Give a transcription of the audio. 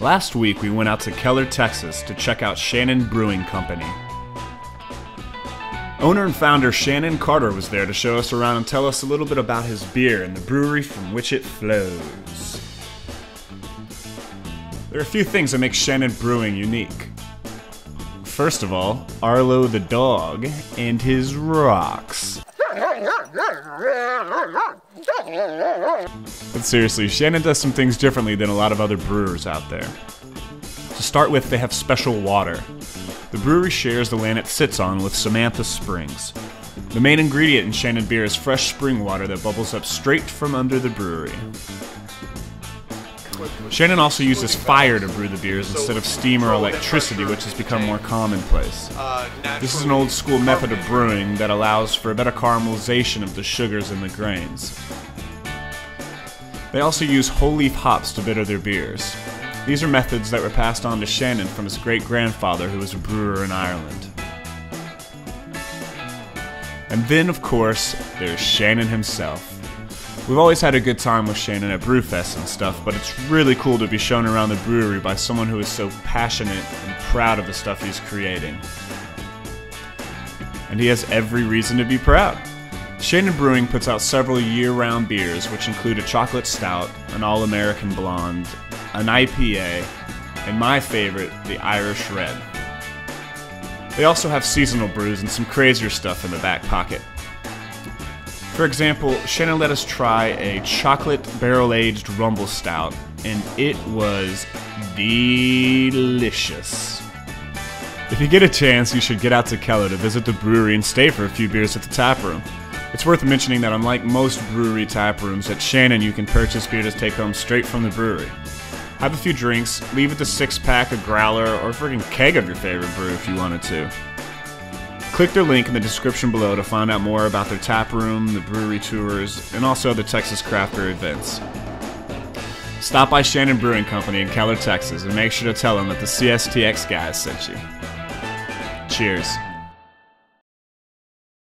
Last week we went out to Keller, Texas to check out Shannon Brewing Company. Owner and founder Shannon Carter was there to show us around and tell us a little bit about his beer and the brewery from which it flows. There are a few things that make Shannon Brewing unique. First of all, Arlo the dog and his rocks. But seriously, Shannon does some things differently than a lot of other brewers out there. To start with, they have special water. The brewery shares the land it sits on with Samantha Springs. The main ingredient in Shannon beer is fresh spring water that bubbles up straight from under the brewery. Shannon also uses fire to brew the beers instead of steam or electricity, which has become more commonplace. This is an old school method of brewing that allows for a better caramelization of the sugars and the grains. They also use whole leaf hops to bitter their beers. These are methods that were passed on to Shannon from his great-grandfather, who was a brewer in Ireland. And then, of course, there's Shannon himself. We've always had a good time with Shannon at Brewfest and stuff, but it's really cool to be shown around the brewery by someone who is so passionate and proud of the stuff he's creating. And he has every reason to be proud. Shannon Brewing puts out several year-round beers, which include a chocolate stout, an all-American blonde, an IPA, and my favorite, the Irish Red. They also have seasonal brews and some crazier stuff in the back pocket. For example, Shannon let us try a chocolate barrel-aged rumble stout, and it was delicious. If you get a chance, you should get out to Keller to visit the brewery and stay for a few beers at the taproom. It's worth mentioning that unlike most brewery taprooms, at Shannon you can purchase beer to take home straight from the brewery. Have a few drinks, leave with a six-pack, a growler, or a freaking keg of your favorite brew if you wanted to. Click their link in the description below to find out more about their tap room, the brewery tours, and also the Texas craft beer events. Stop by Shannon Brewing Company in Keller, Texas, and make sure to tell them that the CSTX guys sent you. Cheers.